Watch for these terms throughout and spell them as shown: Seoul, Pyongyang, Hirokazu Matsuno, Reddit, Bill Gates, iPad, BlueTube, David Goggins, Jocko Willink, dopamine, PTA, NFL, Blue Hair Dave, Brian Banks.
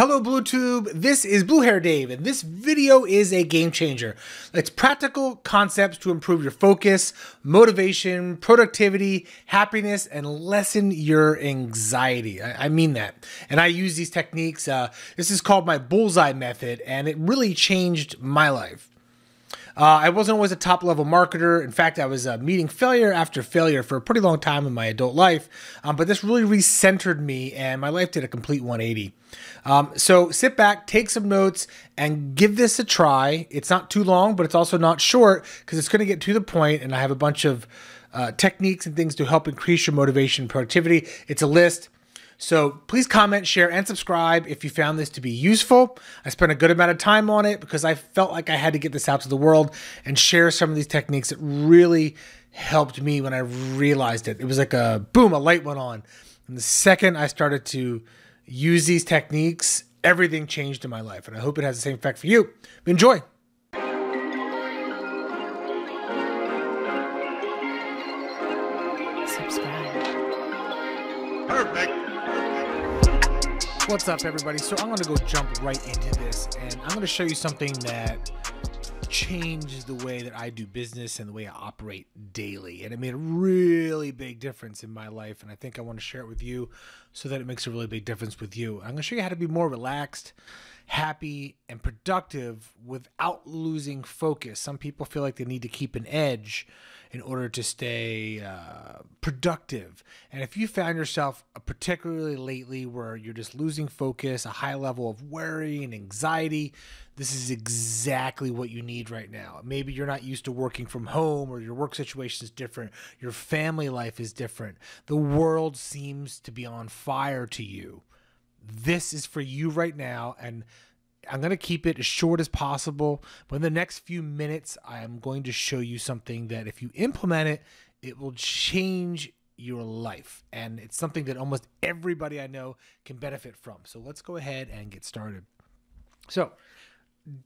Hello BlueTube, this is Blue Hair Dave, and this video is a game changer. It's practical concepts to improve your focus, motivation, productivity, happiness, and lessen your anxiety. I mean that. And I use these techniques. This is called my bullseye method, and it really changed my life. I wasn't always a top-level marketer. In fact, I was meeting failure after failure for a pretty long time in my adult life, but this really recentered me, and my life did a complete 180. So sit back, take some notes, and give this a try. It's not too long, but it's also not short, because it's going to get to the point, and I have a bunch of techniques and things to help increase your motivation and productivity. It's a list. So please comment, share, and subscribe if you found this to be useful. I spent a good amount of time on it because I felt like I had to get this out to the world and share some of these techniques that really helped me when I realized it. It was like a boom, a light went on. And the second I started to use these techniques, everything changed in my life. And I hope it has the same effect for you. Enjoy. Subscribe. Perfect. What's up, everybody? So I'm going to go jump right into this, and I'm going to show you something that changed the way that I do business and the way I operate daily. And it made a really big difference in my life, and I think I want to share it with you so that it makes a really big difference with you. I'm going to show you how to be more relaxed, happy, and productive without losing focus. Some people feel like they need to keep an edge in order to stay productive. And if you found yourself particularly lately where you're just losing focus, a high level of worry and anxiety, this is exactly what you need right now. Maybe you're not used to working from home, or your work situation is different. Your family life is different. The world seems to be on fire to you. This is for you right now, and I'm going to keep it as short as possible, but in the next few minutes, I am going to show you something that if you implement it, it will change your life. And it's something that almost everybody I know can benefit from. So let's go ahead and get started. So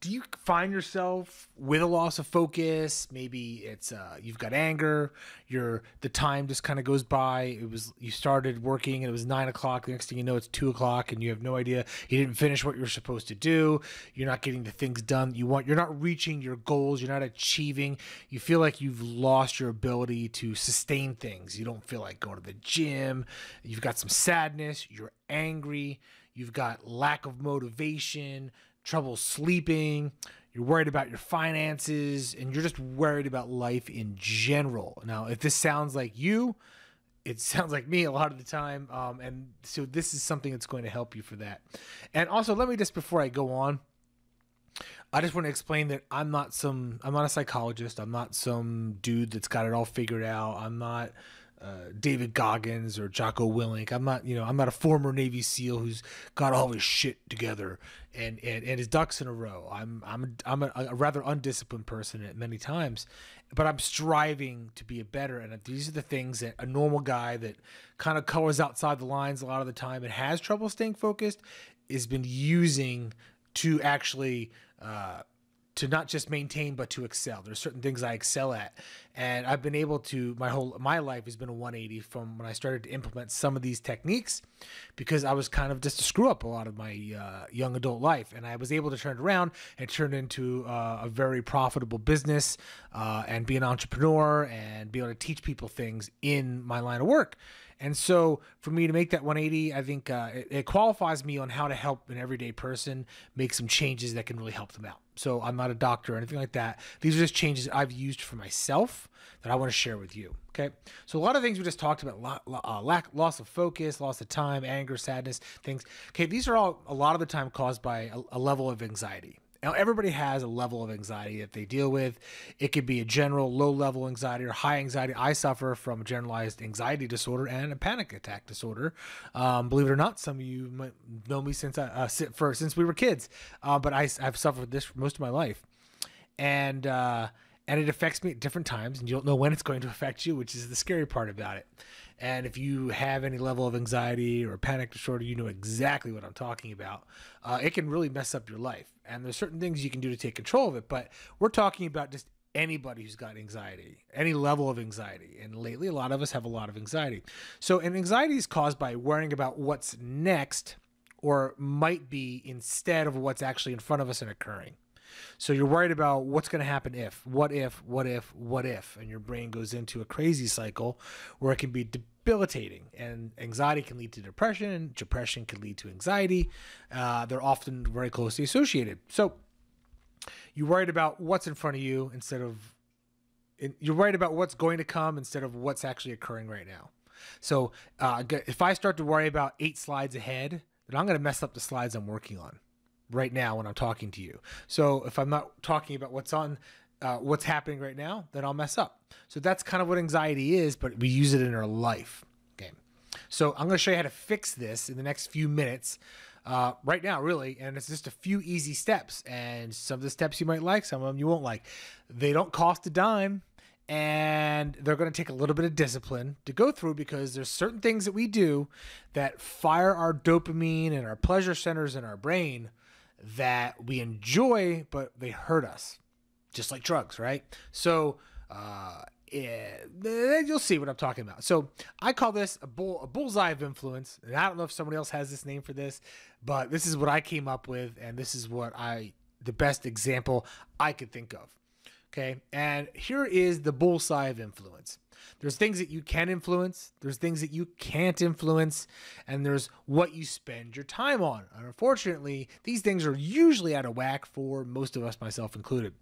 do you find yourself with a loss of focus? Maybe it's you've got anger. The time just kind of goes by. You started working and it was 9 o'clock. The next thing you know, it's 2 o'clock, and you have no idea. You didn't finish what you're supposed to do. You're not getting the things done you want. You're not reaching your goals. You're not achieving. You feel like you've lost your ability to sustain things. You don't feel like going to the gym. You've got some sadness. You're angry. You've got lack of motivation. Trouble sleeping, you're worried about your finances, and you're just worried about life in general. Now, if this sounds like you, it sounds like me a lot of the time. And so this is something that's going to help you for that. And also, let me just, before I go on, I just want to explain that I'm not a psychologist. I'm not some dude that's got it all figured out. I'm not David Goggins or Jocko Willink. I'm not a former Navy SEAL who's got all his shit together and his ducks in a row. I'm a rather undisciplined person at many times, but I'm striving to be a better. And these are the things that a normal guy that kind of colors outside the lines a lot of the time and has trouble staying focused has been using to actually, to not just maintain, but to excel. There's certain things I excel at, and I've been able to, my life has been a 180 from when I started to implement some of these techniques, because I was kind of just a screw up a lot of my young adult life, and I was able to turn it around and turn it into a very profitable business and be an entrepreneur and be able to teach people things in my line of work. And so for me to make that 180, I think it qualifies me on how to help an everyday person make some changes that can really help them out. So I'm not a doctor or anything like that. These are just changes I've used for myself that I want to share with you. Okay. So a lot of things we just talked about, loss of focus, loss of time, anger, sadness, things. Okay. These are all a lot of the time caused by a level of anxiety. Now, everybody has a level of anxiety that they deal with. It could be a general low-level anxiety or high anxiety. I suffer from generalized anxiety disorder and a panic attack disorder. Believe it or not, some of you might know me since we were kids, but I've suffered this most of my life, and it affects me at different times, and you don't know when it's going to affect you, which is the scary part about it. And if you have any level of anxiety or panic disorder, you know exactly what I'm talking about. It can really mess up your life. And there's certain things you can do to take control of it. But we're talking about just anybody who's got anxiety, any level of anxiety. And lately, a lot of us have a lot of anxiety. So, and anxiety is caused by worrying about what's next or might be instead of what's actually in front of us and occurring. So you're worried about what's going to happen if, what if, what if, what if, and your brain goes into a crazy cycle where it can be debilitating, and anxiety can lead to depression, and depression can lead to anxiety. They're often very closely associated. So you're worried about what's in front of you instead of, you're worried about what's going to come instead of what's actually occurring right now. So if I start to worry about 8 slides ahead, then I'm going to mess up the slides I'm working on right now when I'm talking to you. So if I'm not talking about what's on, what's happening right now, then I'll mess up. So that's kind of what anxiety is, but we use it in our life. Okay. So I'm going to show you how to fix this in the next few minutes, right now, really. And it's just a few easy steps, and some of the steps you might like, some of them you won't like. They don't cost a dime, and they're going to take a little bit of discipline to go through, because there's certain things that we do that fire our dopamine and our pleasure centers in our brain that we enjoy, but they hurt us, just like drugs, right? So you'll see what I'm talking about. So I call this a bullseye of influence, and I don't know if somebody else has this name for this, but this is what I came up with, and this is what the best example I could think of. Okay, and here is the bullseye of influence. There's things that you can influence, there's things that you can't influence, and there's what you spend your time on. And unfortunately, these things are usually out of whack for most of us, myself included.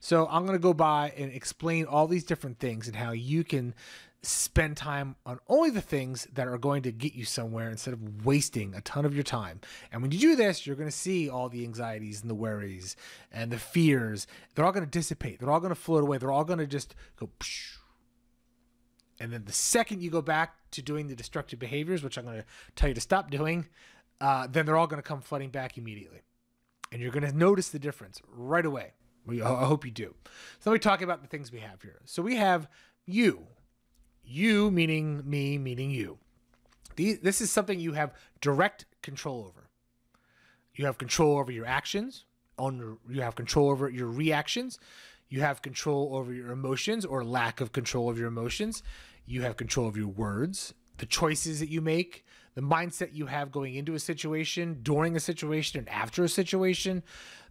So I'm gonna go by and explain all these different things and how you can spend time on only the things that are going to get you somewhere instead of wasting a ton of your time. And when you do this, you're going to see all the anxieties and the worries and the fears. They're all going to dissipate. They're all going to float away. They're all going to just go. And then the second you go back to doing the destructive behaviors, which I'm going to tell you to stop doing, then they're all going to come flooding back immediately. And you're going to notice the difference right away. I hope you do. So let me talk about the things we have here. So we have you. You meaning me, meaning you. This is something you have direct control over. You have control over your actions. You have control over your reactions. You have control over your emotions or lack of control of your emotions. You have control of your words, the choices that you make, the mindset you have going into a situation, during a situation, and after a situation,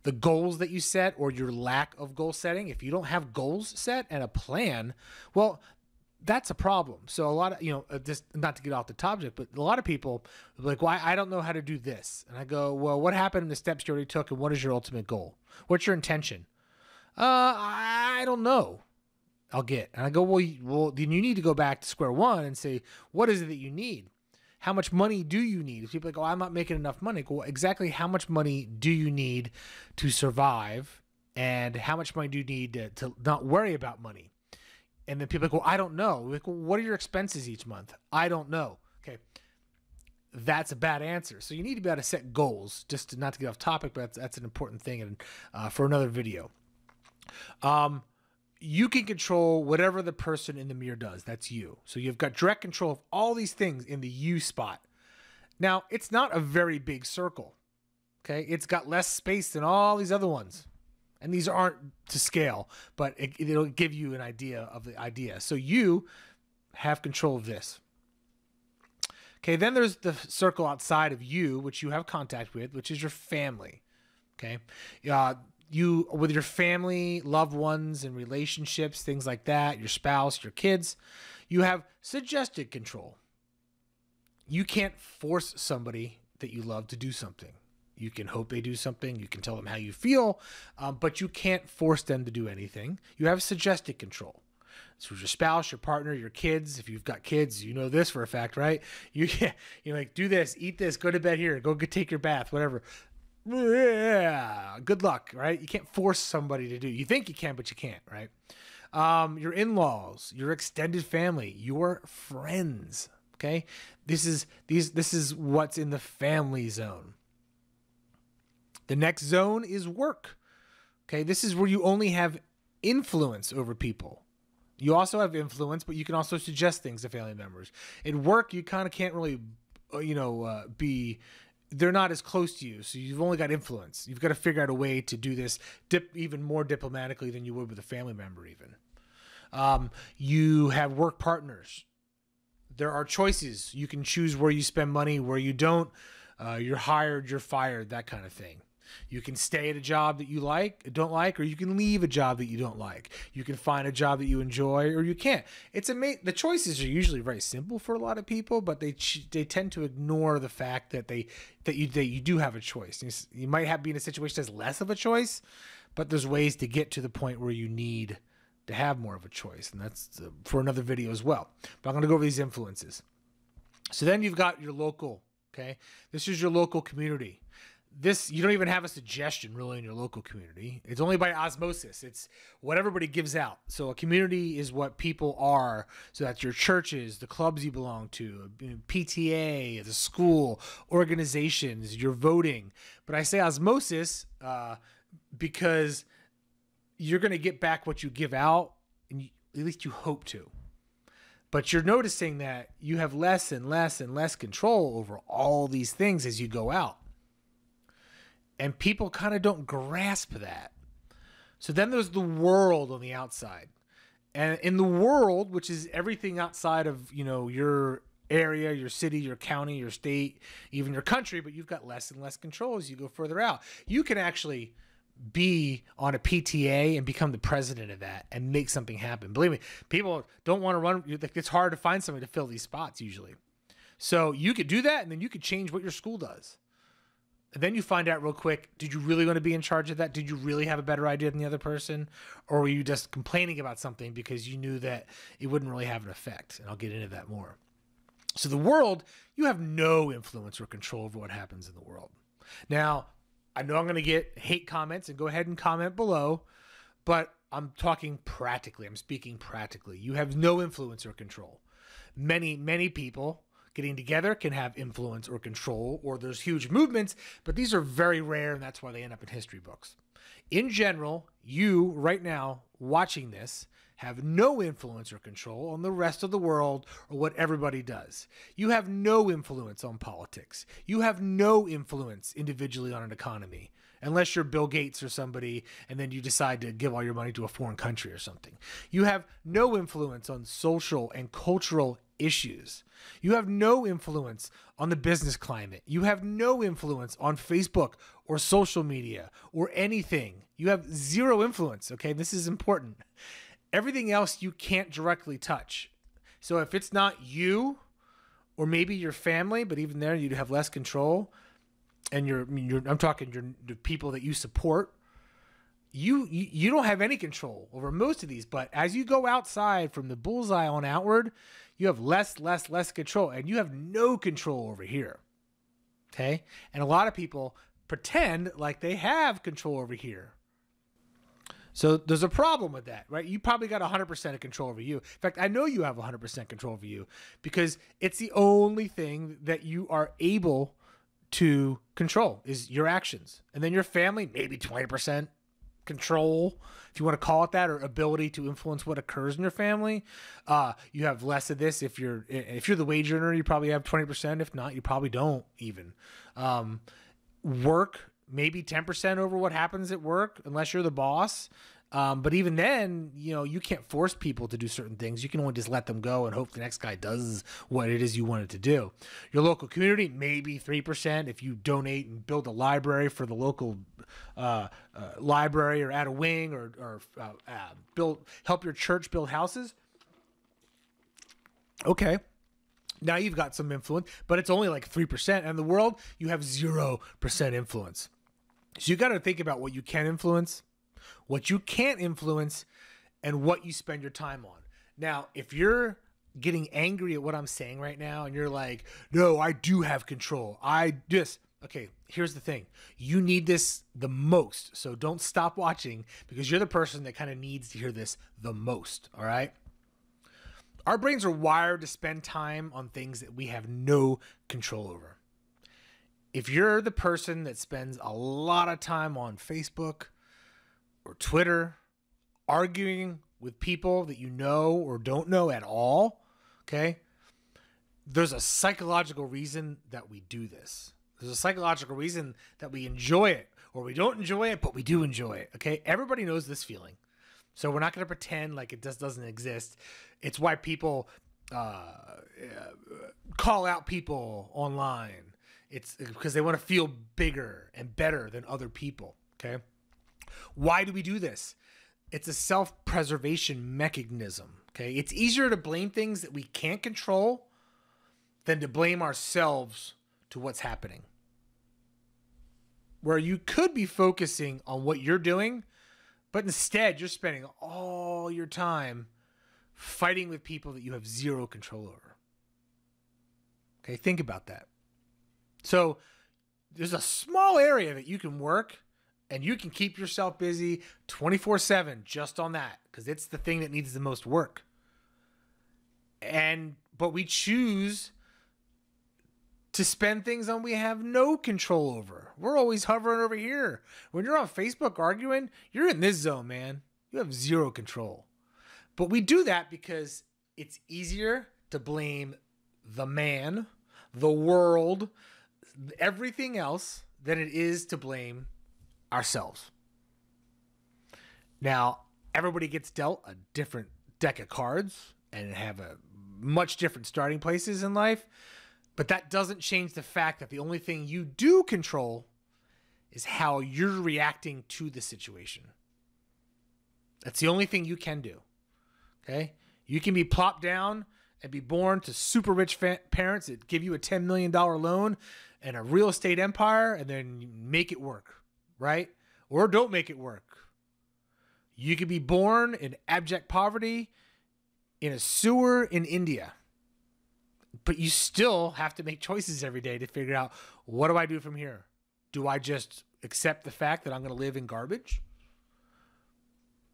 the goals that you set or your lack of goal setting. If you don't have goals set and a plan, well, that's a problem. So a lot of, just not to get off the topic, but a lot of people are like, well, I don't know how to do this. And I go, well, what happened in the steps you already took, and what is your ultimate goal? What's your intention? I don't know. I'll get. And I go, well, then you need to go back to square one and say, what is it that you need? How much money do you need? If people are like, oh, I'm not making enough money. Well, exactly how much money do you need to survive? And how much money do you need to not worry about money? And then people are like, well, I don't know. Like, well, what are your expenses each month? I don't know. Okay. That's a bad answer. So you need to be able to set goals, just to, not to get off topic, but that's an important thing, and for another video. You can control whatever the person in the mirror does. That's you. So you've got direct control of all these things in the you spot. Now, it's not a very big circle. Okay. It's got less space than all these other ones. And these aren't to scale, but it'll give you an idea of the idea. So you have control of this. Okay, then there's the circle outside of you, which you have contact with, which is your family. Okay, you with your family, loved ones, and relationships, things like that, your spouse, your kids, you have suggested control. You can't force somebody that you love to do something. You can hope they do something. You can tell them how you feel, but you can't force them to do anything. You have suggested control. So your spouse, your partner, your kids. If you've got kids, you know this for a fact, right? You're like, do this, eat this, go to bed here, go take your bath, whatever. Yeah, good luck, right? You can't force somebody to do. You think you can, but you can't, right? Your in-laws, your extended family, your friends. Okay, this is what's in the family zone. The next zone is work. Okay, this is where you only have influence over people. You also have influence, but you can also suggest things to family members. At work, you kind of can't really, they're not as close to you, so you've only got influence. You've got to figure out a way to do this even more diplomatically than you would with a family member even. You have work partners. There are choices. You can choose where you spend money, where you don't. You're hired, you're fired, that kind of thing. You can stay at a job that you don't like, or you can leave a job that you don't like. You can find a job that you enjoy, or you can't. It's amazing. The choices are usually very simple for a lot of people, but they tend to ignore the fact that you do have a choice. You might be in a situation that's less of a choice, but there's ways to get to the point where you need to have more of a choice, and that's for another video as well. But I'm going to go over these influences. So then you've got your local. Okay, this is your local community. This, you don't even have a suggestion really in your local community. It's only by osmosis. It's what everybody gives out. So a community is what people are. So that's your churches, the clubs you belong to, PTA, the school, organizations, your voting. But I say osmosis because you're going to get back what you give out, and at least you hope to. But you're noticing that you have less and less and less control over all these things as you go out. And people kind of don't grasp that. So then there's the world on the outside. And in the world, which is everything outside of, you know, your area, your city, your county, your state, even your country, but you've got less and less control as you go further out. You can actually be on a PTA and become the president of that and make something happen. Believe me, people don't want to run. It's hard to find somebody to fill these spots usually. So you could do that, and then you could change what your school does. And then you find out real quick, did you really want to be in charge of that? Did you really have a better idea than the other person? Or were you just complaining about something because you knew that it wouldn't really have an effect? And I'll get into that more. So the world, you have no influence or control over what happens in the world. Now, I know I'm going to get hate comments, and go ahead and comment below, but I'm talking practically. I'm speaking practically. You have no influence or control. Many, many people getting together can have influence or control, or there's huge movements, but these are very rare, and that's why they end up in history books. In general, you right now watching this have no influence or control on the rest of the world or what everybody does. You have no influence on politics. You have no influence individually on an economy, unless you're Bill Gates or somebody, and then you decide to give all your money to a foreign country or something. You have no influence on social and cultural issues. You have no influence on the business climate. You have no influence on Facebook or social media or anything. You have zero influence. Okay, this is important. Everything else you can't directly touch. So if it's not you, or maybe your family, but even there you'd have less control, and I'm talking the people that you support, you don't have any control over most of these. But as you go outside from the bullseye on outward, you have less control, and you have no control over here. Okay. And a lot of people pretend like they have control over here. So there's a problem with that, right? You probably got 100% of control over you. In fact, I know you have 100% control over you, because it's the only thing that you are able to control is your actions. And then your family, maybe 20%. Control, if you want to call it that, or ability to influence what occurs in your family. You have less of this. If you're the wage earner, you probably have 20%. If not, you probably don't even work, maybe 10% over what happens at work, unless you're the boss. But even then, you know, you can't force people to do certain things. You can only just let them go and hope the next guy does what it is you wanted to do. Your local community, maybe 3%. If you donate and build a library for the local library, or add a wing, or help your church build houses. Okay. Now you've got some influence, but it's only like 3%. And the world, you have 0% influence. So you got to think about what you can influence, what you can't influence, and what you spend your time on. Now, if you're getting angry at what I'm saying right now, and you're like, no, I do have control, okay, here's the thing. You need this the most, so don't stop watching, because you're the person that kind of needs to hear this the most, all right? Our brains are wired to spend time on things that we have no control over. If you're the person that spends a lot of time on Facebook or Twitter, arguing with people that you know or don't know at all, okay? There's a psychological reason that we do this. There's a psychological reason that we enjoy it, or we don't enjoy it, but we do enjoy it, okay? Everybody knows this feeling. So we're not going to pretend like it just doesn't exist. It's why people call out people online. It's because they want to feel bigger and better than other people, okay? Why do we do this? It's a self-preservation mechanism, okay? It's easier to blame things that we can't control than to blame ourselves to what's happening. Where you could be focusing on what you're doing, but instead you're spending all your time fighting with people that you have zero control over. Okay, think about that. So there's a small area that you can work and you can keep yourself busy 24/7 just on that, because it's the thing that needs the most work. But we choose to spend things on we have no control over. We're always hovering over here. When you're on Facebook arguing, you're in this zone, man. You have zero control. But we do that because it's easier to blame the man, the world, everything else than it is to blame ourselves. Now, everybody gets dealt a different deck of cards and have a much different starting places in life, but that doesn't change the fact that the only thing you do control is how you're reacting to the situation. That's the only thing you can do, okay? You can be plopped down and be born to super rich parents that give you a $10 million loan and a real estate empire, and then you make it work, right? Or don't make it work. You could be born in abject poverty in a sewer in India, but you still have to make choices every day to figure out, what do I do from here? Do I just accept the fact that I'm going to live in garbage?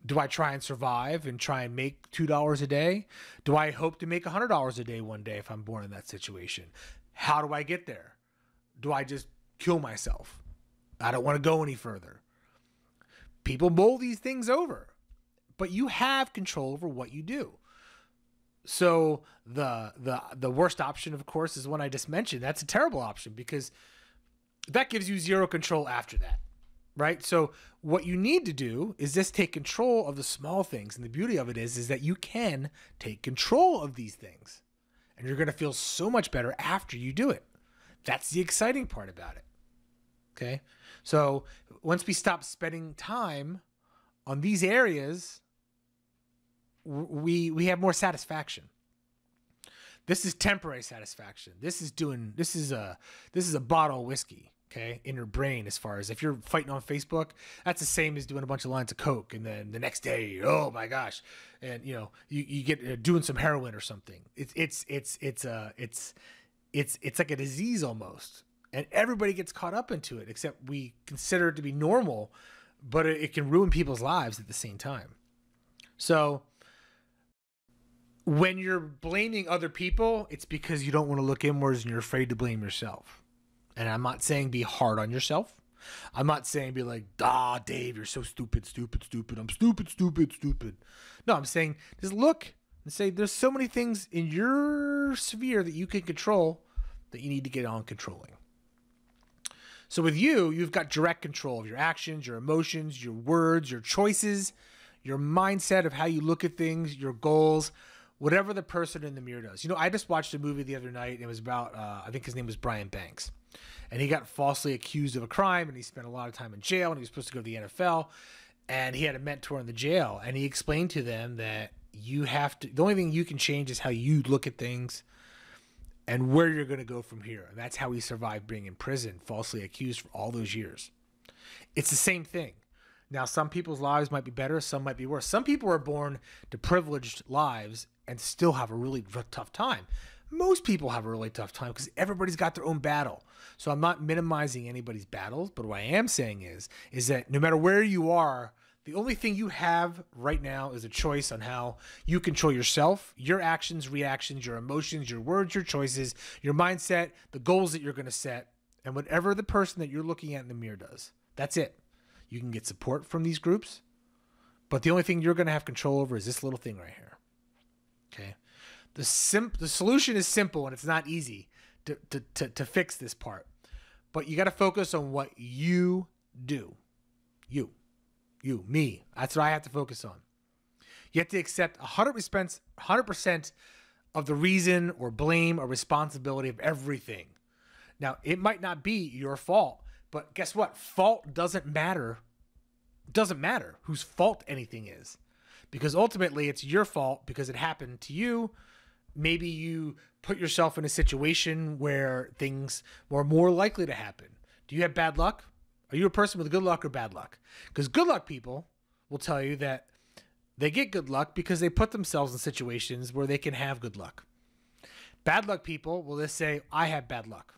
Do I try and survive and try and make $2 a day? Do I hope to make $100 a day one day if I'm born in that situation? How do I get there? Do I just kill myself? I don't want to go any further. People mull these things over, but you have control over what you do. So the worst option, of course, is one I just mentioned. That's a terrible option because that gives you zero control after that. Right? So what you need to do is just take control of the small things. And the beauty of it is that you can take control of these things, and you're going to feel so much better after you do it. That's the exciting part about it. Okay. So once we stop spending time on these areas, we have more satisfaction. This is temporary satisfaction. This is a bottle of whiskey. Okay, in your brain, as far as if you're fighting on Facebook, that's the same as doing a bunch of lines of coke, and then the next day, oh my gosh, and you know you get doing some heroin or something. It's like a disease almost, and everybody gets caught up into it, except we consider it to be normal, but it can ruin people's lives at the same time. So when you're blaming other people, it's because you don't want to look inwards and you're afraid to blame yourself. And I'm not saying be hard on yourself. I'm not saying be like, Dave, you're so stupid. I'm stupid. No, I'm saying just look and say there's so many things in your sphere that you can control that you need to get on controlling. So with you, you've got direct control of your actions, your emotions, your words, your choices, your mindset of how you look at things, your goals, whatever the person in the mirror does. You know, I just watched a movie the other night, and it was about, I think his name was Brian Banks. And he got falsely accused of a crime, and he spent a lot of time in jail, and he was supposed to go to the NFL, and he had a mentor in the jail, and he explained to them that you have to, the only thing you can change is how you look at things and where you're going to go from here. And that's how he survived being in prison, falsely accused for all those years. It's the same thing. Now, some people's lives might be better, some might be worse. Some people are born to privileged lives and still have a really tough time. Most people have a really tough time because everybody's got their own battle. So I'm not minimizing anybody's battles, but what I am saying is that no matter where you are, the only thing you have right now is a choice on how you control yourself, your actions, reactions, your emotions, your words, your choices, your mindset, the goals that you're going to set, and whatever the person that you're looking at in the mirror does. That's it. You can get support from these groups, but the only thing you're going to have control over is this little thing right here. Okay. The solution is simple, and it's not easy to fix this part, but you got to focus on what you do. You, me. That's what I have to focus on. You have to accept 100% of the reason or blame or responsibility of everything. Now, it might not be your fault, but guess what? Fault doesn't matter. It doesn't matter whose fault anything is, because ultimately it's your fault because it happened to you. Maybe you put yourself in a situation where things were more likely to happen. Do you have bad luck? Are you a person with good luck or bad luck? Because good luck people will tell you that they get good luck because they put themselves in situations where they can have good luck. Bad luck people will just say, I have bad luck.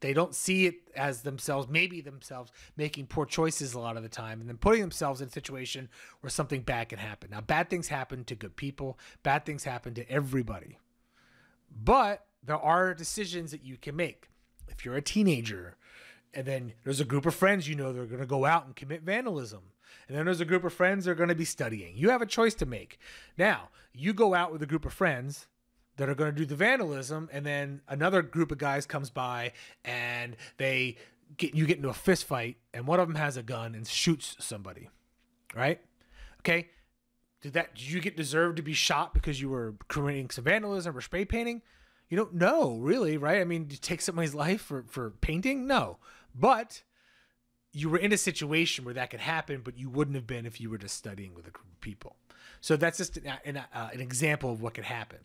They don't see it as themselves, maybe themselves making poor choices a lot of the time and then putting themselves in a situation where something bad can happen. Now, bad things happen to good people. Bad things happen to everybody. But there are decisions that you can make. If you're a teenager and then there's a group of friends, you know, they're going to go out and commit vandalism. And then there's a group of friends that are going to be studying. You have a choice to make. Now, you go out with a group of friends that are going to do the vandalism, and then another group of guys comes by and they get into a fist fight, and one of them has a gun and shoots somebody, right? Okay, did you get deserved to be shot because you were committing some vandalism or spray painting? You don't know, really, right? I mean, did you take somebody's life for painting? No, but you were in a situation where that could happen, but you wouldn't have been if you were just studying with a group of people. So that's just an example of what could happen.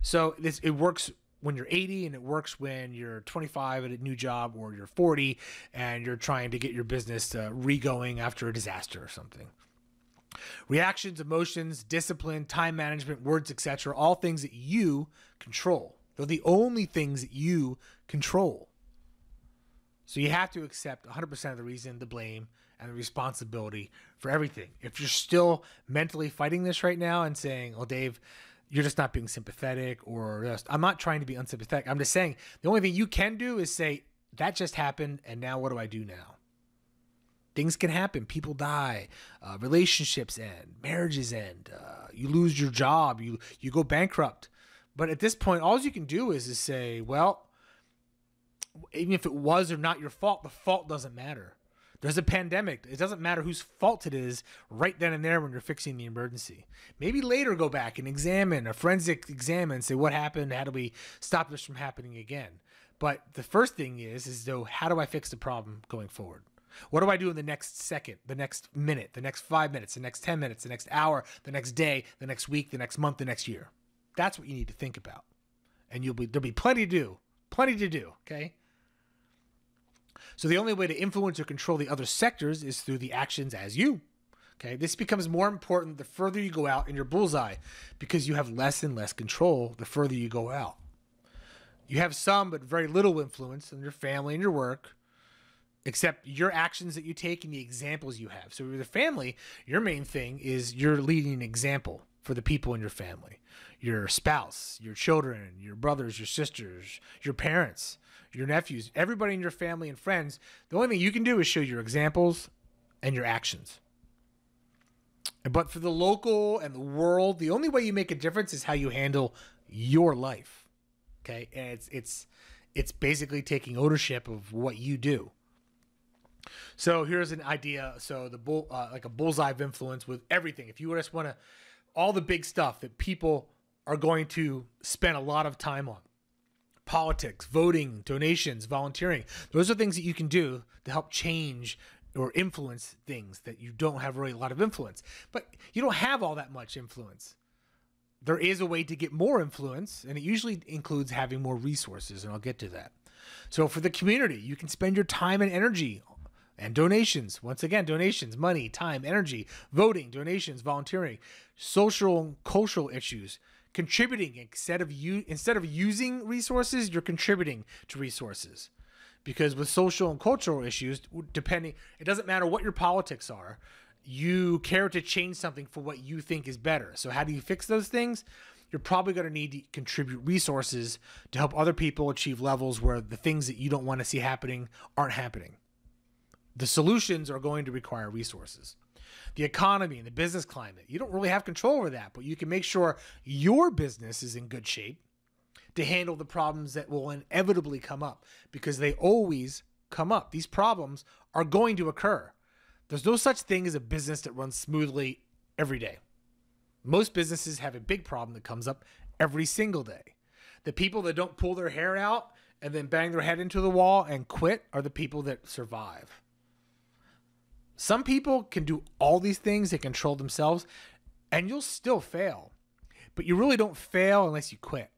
So it works when you're 80, and it works when you're 25 at a new job, or you're 40 and you're trying to get your business re-going after a disaster or something. Reactions, emotions, discipline, time management, words, etc., all things that you control. They're the only things that you control. So you have to accept 100% of the reason, the blame, and the responsibility for everything. If you're still mentally fighting this right now and saying, "Oh, Dave, you're just not being sympathetic," or just, I'm not trying to be unsympathetic. I'm just saying the only thing you can do is say, that just happened, and now what do I do now? Things can happen. People die. Relationships end. Marriages end. You lose your job. You go bankrupt. But at this point, all you can do is say, well, even if it was or not your fault, the fault doesn't matter. There's a pandemic. It doesn't matter whose fault it is right then and there when you're fixing the emergency. Maybe later go back and examine, a forensic exam, and say what happened, how do we stop this from happening again? But the first thing is though, how do I fix the problem going forward? What do I do in the next second, the next minute, the next 5 minutes, the next 10 minutes, the next hour, the next day, the next week, the next month, the next year? That's what you need to think about. And there'll be plenty to do, okay? So the only way to influence or control the other sectors is through the actions as you. Okay, this becomes more important the further you go out in your bullseye, because you have less and less control the further you go out. You have some but very little influence on your family and your work, except your actions that you take and the examples you have. So with your family, your main thing is you're leading an example for the people in your family, your spouse, your children, your brothers, your sisters, your parents, your nephews, everybody in your family and friends. The only thing you can do is show your examples and your actions. But for the local and the world, the only way you make a difference is how you handle your life. Okay. And it's basically taking ownership of what you do. So here's an idea. So like a bullseye of influence with everything. If you just want to, all the big stuff that people are going to spend a lot of time on. Politics, voting, donations, volunteering. Those are things that you can do to help change or influence things that you don't have really a lot of influence. But you don't have all that much influence. There is a way to get more influence, and it usually includes having more resources, and I'll get to that. So for the community, you can spend your time and energy and donations. Once again, donations, money, time, energy, voting, donations, volunteering, social and cultural issues, contributing instead of using resources, you're contributing to resources. Because with social and cultural issues, depending, it doesn't matter what your politics are, you care to change something for what you think is better. So how do you fix those things? You're probably going to need to contribute resources to help other people achieve levels where the things that you don't want to see happening aren't happening. The solutions are going to require resources. The economy and the business climate, you don't really have control over that, but you can make sure your business is in good shape to handle the problems that will inevitably come up, because they always come up. These problems are going to occur. There's no such thing as a business that runs smoothly every day. Most businesses have a big problem that comes up every single day. The people that don't pull their hair out and then bang their head into the wall and quit are the people that survive. Some people can do all these things, they control themselves, and you'll still fail. But you really don't fail unless you quit.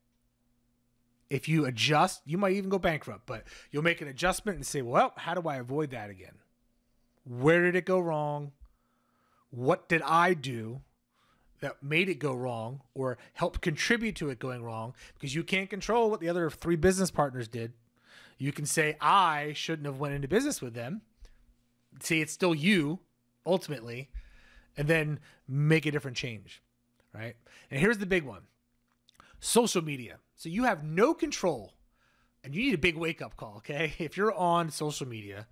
If you adjust, you might even go bankrupt, but you'll make an adjustment and say, well, how do I avoid that again? Where did it go wrong? What did I do that made it go wrong or helped contribute to it going wrong? Because you can't control what the other three business partners did. You can say, I shouldn't have went into business with them. See, it's still you, ultimately, and then make a different change, right? And here's the big one, social media. So you have no control, and you need a big wake-up call, okay? If you're on social media,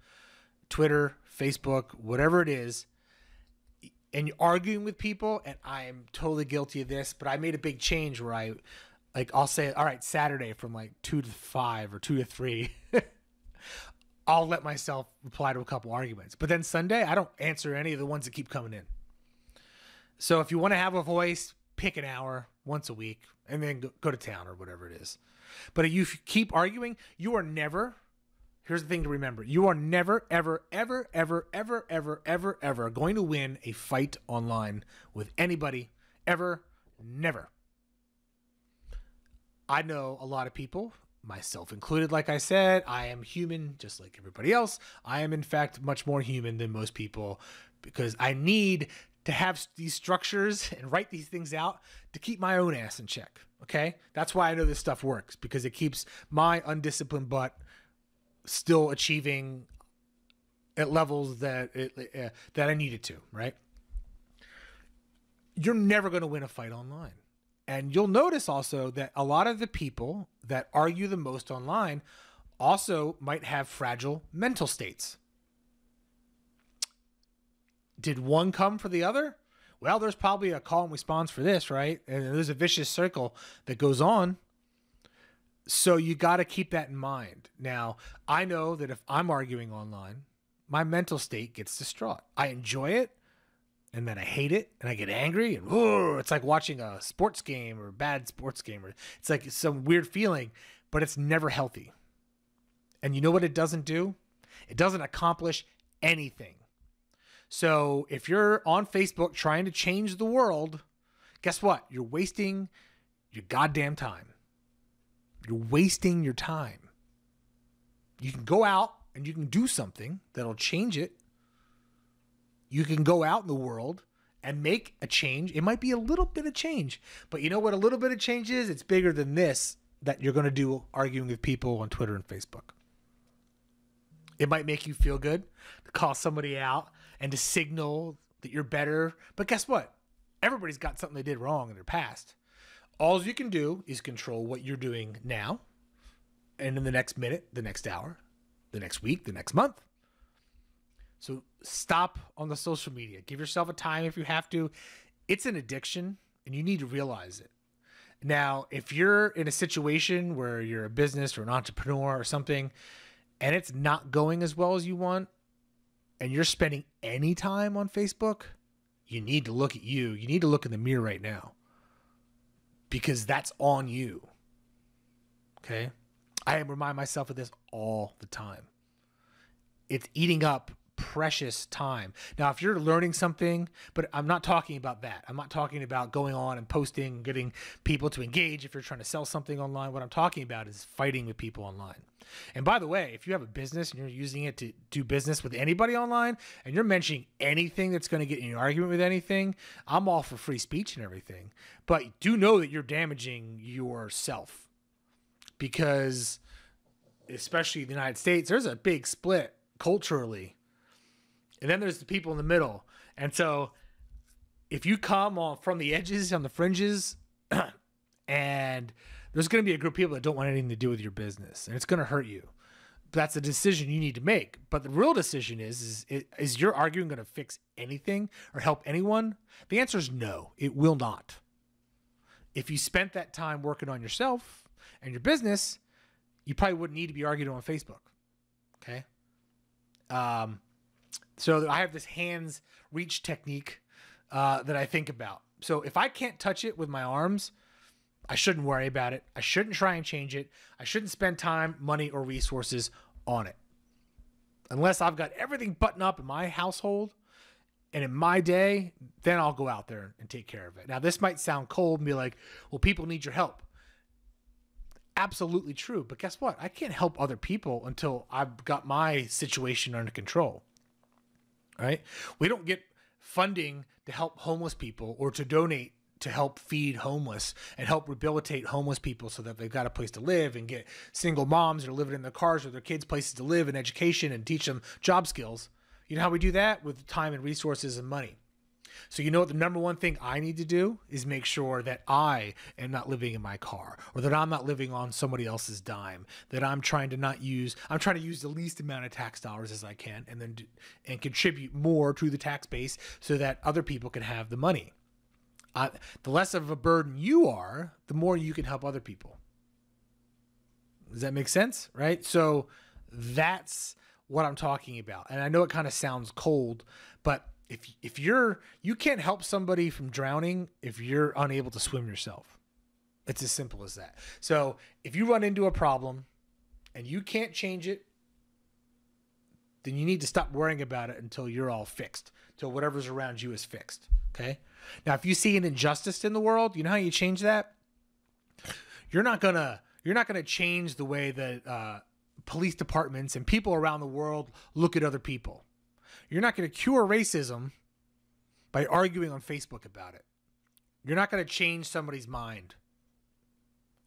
Twitter, Facebook, whatever it is, and you're arguing with people, and I am totally guilty of this, but I made a big change where I'll say, all right, Saturday from like 2 to 5 or 2 to 3, I'll let myself reply to a couple arguments. But then Sunday, I don't answer any of the ones that keep coming in. So if you want to have a voice, pick an hour once a week and then go to town or whatever it is. But if you keep arguing, you are never, here's the thing to remember, you are never, ever, ever, ever, ever, ever, ever, ever going to win a fight online with anybody, ever, never. I know a lot of people, myself included, like I said, I am human just like everybody else. I am, in fact, much more human than most people because I need to have these structures and write these things out to keep my own ass in check, okay? That's why I know this stuff works, because it keeps my undisciplined butt still achieving at levels that that I need it to, right? You're never going to win a fight online. And you'll notice also that a lot of the people that argue the most online also might have fragile mental states. Did one come for the other? Well, there's probably a call and response for this, right? And there's a vicious circle that goes on. So you got to keep that in mind. Now, I know that if I'm arguing online, my mental state gets distraught. I enjoy it. And then I hate it and I get angry and whoa, it's like watching a sports game or a bad sports game. Or it's like some weird feeling, but it's never healthy. And you know what it doesn't do? It doesn't accomplish anything. So if you're on Facebook trying to change the world, guess what? You're wasting your goddamn time. You're wasting your time. You can go out and you can do something that'll change it. You can go out in the world and make a change. It might be a little bit of change, but you know what a little bit of change is? It's bigger than this that you're going to do arguing with people on Twitter and Facebook. It might make you feel good to call somebody out and to signal that you're better. But guess what? Everybody's got something they did wrong in their past. All you can do is control what you're doing now and in the next minute, the next hour, the next week, the next month. So stop on the social media. Give yourself a time if you have to. It's an addiction, and you need to realize it. Now, if you're in a situation where you're a business or an entrepreneur or something, and it's not going as well as you want, and you're spending any time on Facebook, you need to look at you. You need to look in the mirror right now because that's on you, okay? I remind myself of this all the time. It's eating up precious time. Now, if you're learning something, but I'm not talking about that. I'm not talking about going on and posting, getting people to engage if you're trying to sell something online. What I'm talking about is fighting with people online. And by the way, if you have a business and you're using it to do business with anybody online and you're mentioning anything that's going to get in an argument with anything, I'm all for free speech and everything, but do know that you're damaging yourself because especially in the United States, there's a big split culturally. And then there's the people in the middle. And so if you come on from the edges, on the fringes, and there's going to be a group of people that don't want anything to do with your business, and it's going to hurt you. That's a decision you need to make. But the real decision is your arguing going to fix anything or help anyone? The answer is no, it will not. If you spent that time working on yourself and your business, you probably wouldn't need to be arguing on Facebook. Okay? So I have this hands reach technique that I think about. So if I can't touch it with my arms, I shouldn't worry about it. I shouldn't try and change it. I shouldn't spend time, money, or resources on it. Unless I've got everything buttoned up in my household and in my day, then I'll go out there and take care of it. Now, this might sound cold and be like, well, people need your help. Absolutely true. But guess what? I can't help other people until I've got my situation under control. All right? We don't get funding to help homeless people or to donate to help feed homeless and help rehabilitate homeless people so that they've got a place to live and get single moms that are living in their cars with their kids places to live and education and teach them job skills. You know how we do that? With time and resources and money. So you know what the number one thing I need to do is make sure that I am not living in my car or that I'm not living on somebody else's dime, that I'm trying to not use, I'm trying to use the least amount of tax dollars as I can and then contribute more to the tax base so that other people can have the money. The less of a burden you are, the more you can help other people. Does that make sense? Right? So that's what I'm talking about. And I know it kind of sounds cold, but you can't help somebody from drowning if you're unable to swim yourself. It's as simple as that. So if you run into a problem and you can't change it, then you need to stop worrying about it until you're all fixed, till whatever's around you is fixed. Okay. Now, if you see an injustice in the world, you know how you change that? You're not gonna change the way that police departments and people around the world look at other people. You're not going to cure racism by arguing on Facebook about it. You're not going to change somebody's mind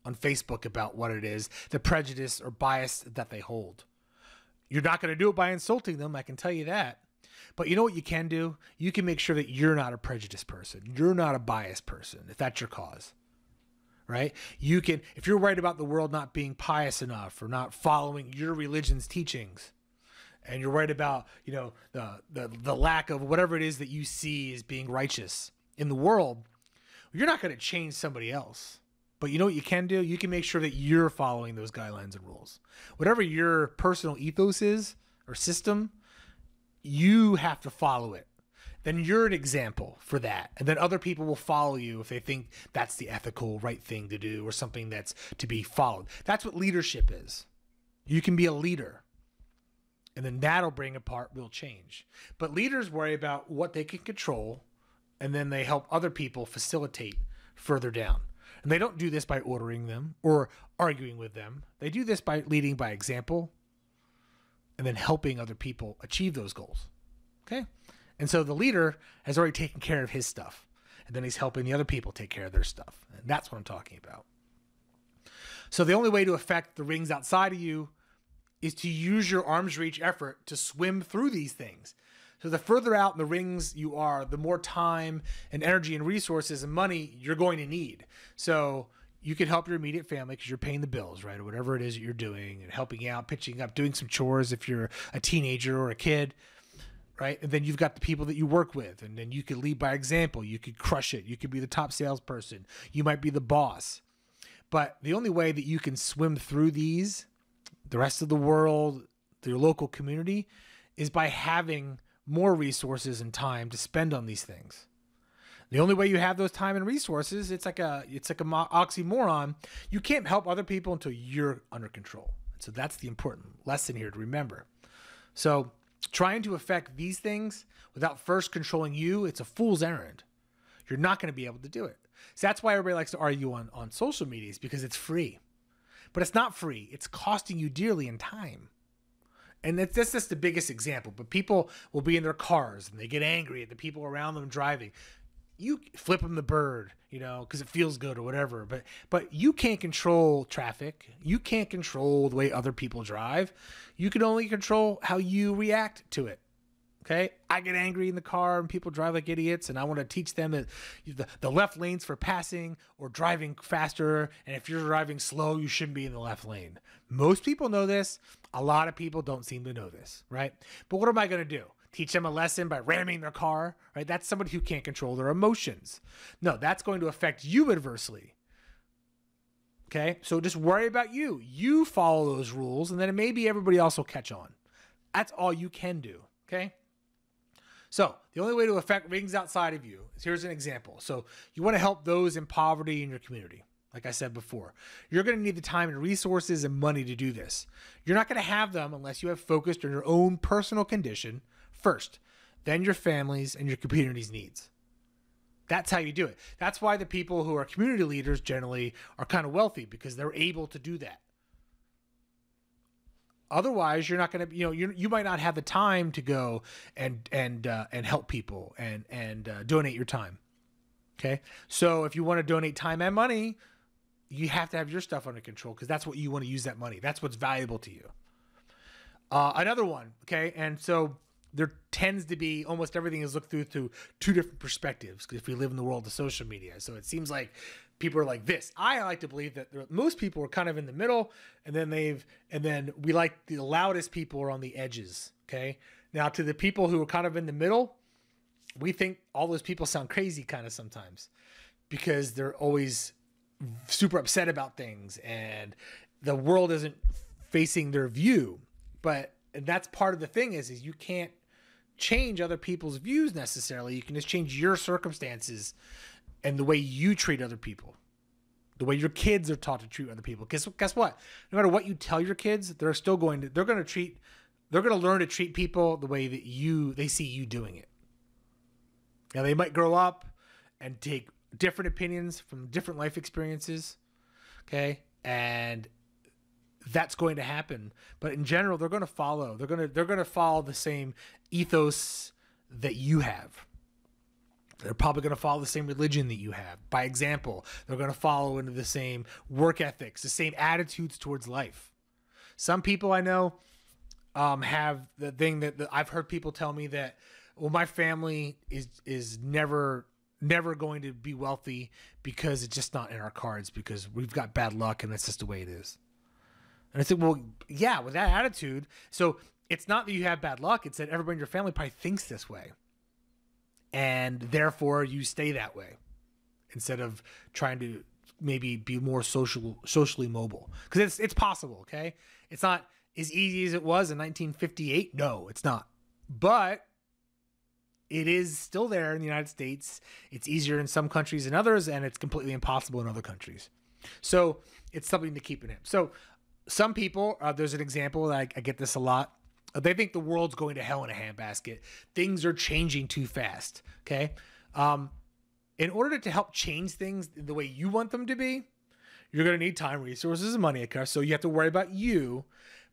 on Facebook about what it is, the prejudice or bias that they hold. You're not going to do it by insulting them, I can tell you that. But you know what you can do? You can make sure that you're not a prejudiced person. You're not a biased person, if that's your cause. Right? You can, if you're worried about the world not being pious enough or not following your religion's teachings, and you're worried about, you know, the lack of whatever it is that you see as being righteous in the world, you're not going to change somebody else. But you know what you can do? You can make sure that you're following those guidelines and rules. Whatever your personal ethos is or system, you have to follow it. Then you're an example for that. And then other people will follow you if they think that's the ethical right thing to do or something that's to be followed. That's what leadership is. You can be a leader. And then that'll bring apart real change. But leaders worry about what they can control, and then they help other people facilitate further down. And they don't do this by ordering them or arguing with them. They do this by leading by example and then helping other people achieve those goals. Okay? And so the leader has already taken care of his stuff, and then he's helping the other people take care of their stuff. And that's what I'm talking about. So the only way to affect the rings outside of you is to use your arm's reach effort to swim through these things. So the further out in the rings you are, the more time and energy and resources and money you're going to need. So you can help your immediate family because you're paying the bills, right? Or whatever it is that you're doing and helping out, pitching up, doing some chores if you're a teenager or a kid, right? And then you've got the people that you work with, and then you could lead by example. You could crush it. You could be the top salesperson. You might be the boss. But the only way that you can swim through these, the rest of the world, your local community, is by having more resources and time to spend on these things. The only way you have those time and resources, it's like an oxymoron. You can't help other people until you're under control. So that's the important lesson here to remember. So trying to affect these things without first controlling you, it's a fool's errand. You're not going to be able to do it. So that's why everybody likes to argue on social media, is because it's free. But it's not free. It's costing you dearly in time. And that's just the biggest example. But people will be in their cars and they get angry at the people around them driving. You flip them the bird, you know, because it feels good or whatever. But you can't control traffic. You can't control the way other people drive. You can only control how you react to it. Okay, I get angry in the car and people drive like idiots, and I want to teach them that the left lane's for passing or driving faster, and if you're driving slow, you shouldn't be in the left lane. Most people know this. A lot of people don't seem to know this, right? But what am I going to do? Teach them a lesson by ramming their car, right? That's somebody who can't control their emotions. No, that's going to affect you adversely. Okay, so just worry about you. You follow those rules, and then maybe everybody else will catch on. That's all you can do, okay? So the only way to affect rings outside of you is, here's an example. So you want to help those in poverty in your community. Like I said before, you're going to need the time and resources and money to do this. You're not going to have them unless you have focused on your own personal condition first, then your family's and your community's needs. That's how you do it. That's why the people who are community leaders generally are kind of wealthy, because they're able to do that. Otherwise, you're not going to, you might not have the time to go and help people and donate your time. Okay. So if you want to donate time and money, you have to have your stuff under control, because that's what you want to use that money. That's what's valuable to you. Another one. Okay. And so there tends to be, almost everything is looked through two different perspectives, because if we live in the world of social media. So it seems like people are like this. I like to believe that most people are kind of in the middle, and then we like the loudest people are on the edges. Okay. Now, to the people who are kind of in the middle, we think all those people sound crazy kind of sometimes, because they're always super upset about things and the world isn't facing their view. But that's part of the thing is you can't change other people's views necessarily. You can just change your circumstances and the way you treat other people, the way your kids are taught to treat other people. Guess what? No matter what you tell your kids, they're going to learn to treat people the way that they see you doing it. Now, they might grow up and take different opinions from different life experiences, okay? And that's going to happen. But in general, they're going to follow the same ethos that you have. They're probably going to follow the same religion that you have. By example, they're going to follow into the same work ethics, the same attitudes towards life. Some people I know have the thing that I've heard people tell me that, well, my family is never going to be wealthy because it's just not in our cards, because we've got bad luck and that's just the way it is. And I said, well, yeah, with that attitude. So it's not that you have bad luck. It's that everybody in your family probably thinks this way, and therefore you stay that way instead of trying to maybe be more socially mobile. Because it's possible, okay? It's not as easy as it was in 1958. No, it's not. But it is still there in the United States. It's easier in some countries than others, and it's completely impossible in other countries. So it's something to keep in mind. So some people, there's an example that I get this a lot. They think the world's going to hell in a handbasket. Things are changing too fast. Okay. In order to help change things the way you want them to be, you're going to need time, resources, and money. So you have to worry about you.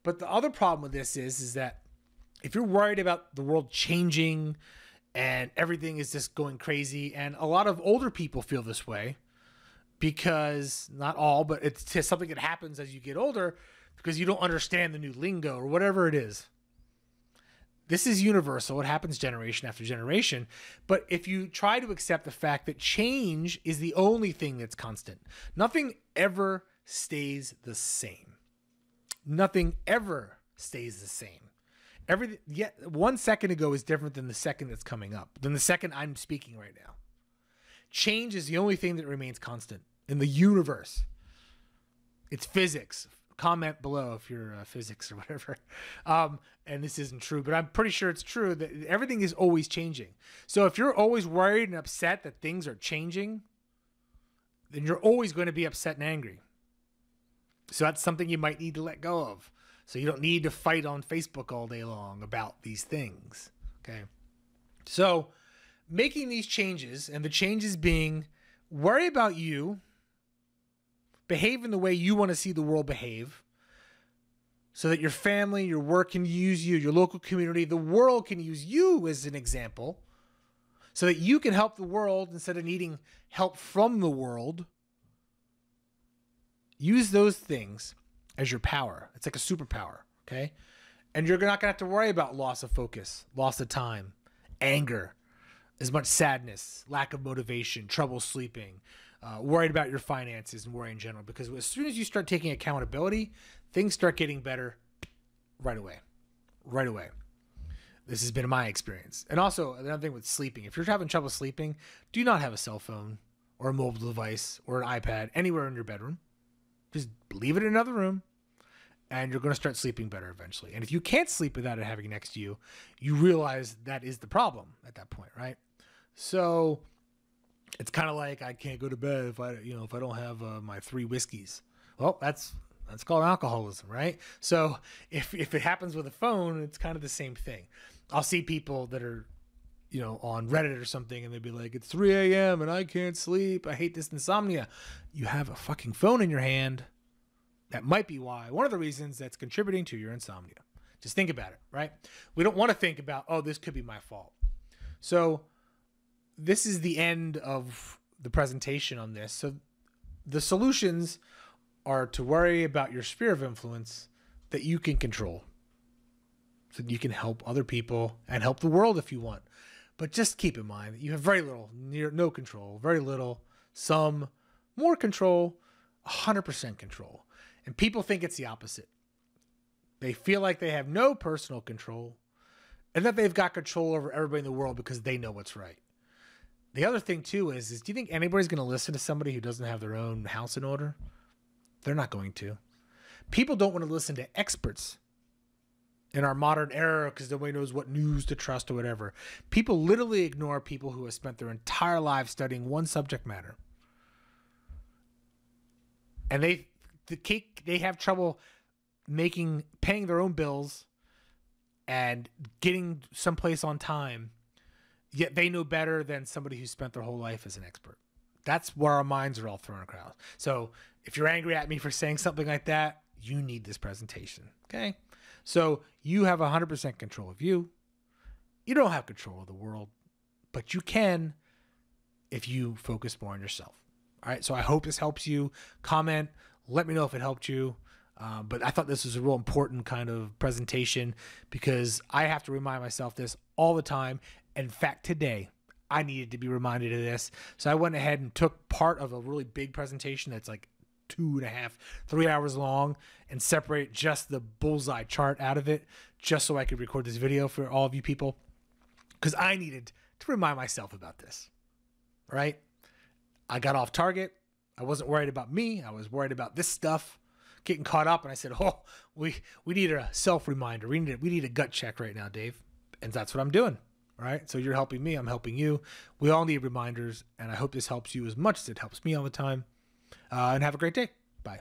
But the other problem with this is that if you're worried about the world changing, and everything is just going crazy, and a lot of older people feel this way, because not all, but it's just something that happens as you get older, because you don't understand the new lingo or whatever it is. This is universal. It happens generation after generation. But if you try to accept the fact that change is the only thing that's constant, nothing ever stays the same. Nothing ever stays the same. One second ago is different than the second that's coming up, than the second I'm speaking right now. Change is the only thing that remains constant in the universe. It's physics. Comment below if you're physics or whatever. And this isn't true, but I'm pretty sure it's true that everything is always changing. So if you're always worried and upset that things are changing, then you're always going to be upset and angry. So that's something you might need to let go of. So you don't need to fight on Facebook all day long about these things, okay? So making these changes, and the changes being worry about you, behave in the way you want to see the world behave, so that your family, your work can use you, your local community, the world can use you as an example, so that you can help the world instead of needing help from the world. Use those things as your power. It's like a superpower, okay? And you're not gonna have to worry about loss of focus, loss of time, anger, as much sadness, lack of motivation, trouble sleeping, worried about your finances, and worry in general, because as soon as you start taking accountability, things start getting better right away, right away. This has been my experience. And also another thing with sleeping, if you're having trouble sleeping, do not have a cell phone or a mobile device or an iPad anywhere in your bedroom. Just leave it in another room, and you're going to start sleeping better eventually. And if you can't sleep without it having it next to you, you realize that is the problem at that point, right? So It's kind of like I can't go to bed if I don't have my 3 whiskeys. Well, that's called alcoholism, right? So if it happens with a phone, it's kind of the same thing. I'll see people that are, you know, on Reddit or something, and they'd be like, it's 3 a.m. and I can't sleep. I hate this insomnia. You have a fucking phone in your hand. That might be why. One of the reasons that's contributing to your insomnia. Just think about it, right? We don't want to think about, oh, this could be my fault. So this is the end of the presentation on this. So the solutions are to worry about your sphere of influence that you can control, so you can help other people and help the world if you want. But just keep in mind that you have very little, near no control, very little, some, more control, 100% control. And people think it's the opposite. They feel like they have no personal control and that they've got control over everybody in the world because they know what's right. The other thing too is do you think anybody's going to listen to somebody who doesn't have their own house in order? They're not going to. People don't want to listen to experts in our modern era because nobody knows what news to trust or whatever. People literally ignore people who have spent their entire lives studying one subject matter. And they have trouble paying their own bills and getting someplace on time, yet they know better than somebody who spent their whole life as an expert. That's where our minds are all thrown across. So if you're angry at me for saying something like that, you need this presentation, okay? So you have 100% control of you. You don't have control of the world, but you can if you focus more on yourself. All right, so I hope this helps you. Comment, let me know if it helped you. But I thought this was a real important kind of presentation because I have to remind myself this all the time. In fact, today, I needed to be reminded of this. So I went ahead and took part of a really big presentation that's like 2.5–3 hours long and separate just the bullseye chart out of it just so I could record this video for all of you people because I needed to remind myself about this, right? I got off target. I wasn't worried about me. I was worried about this stuff getting caught up. And I said, oh, we need a self-reminder. We need a gut check right now, Dave. And that's what I'm doing. All right. So you're helping me. I'm helping you. We all need reminders. And I hope this helps you as much as it helps me all the time. And have a great day. Bye.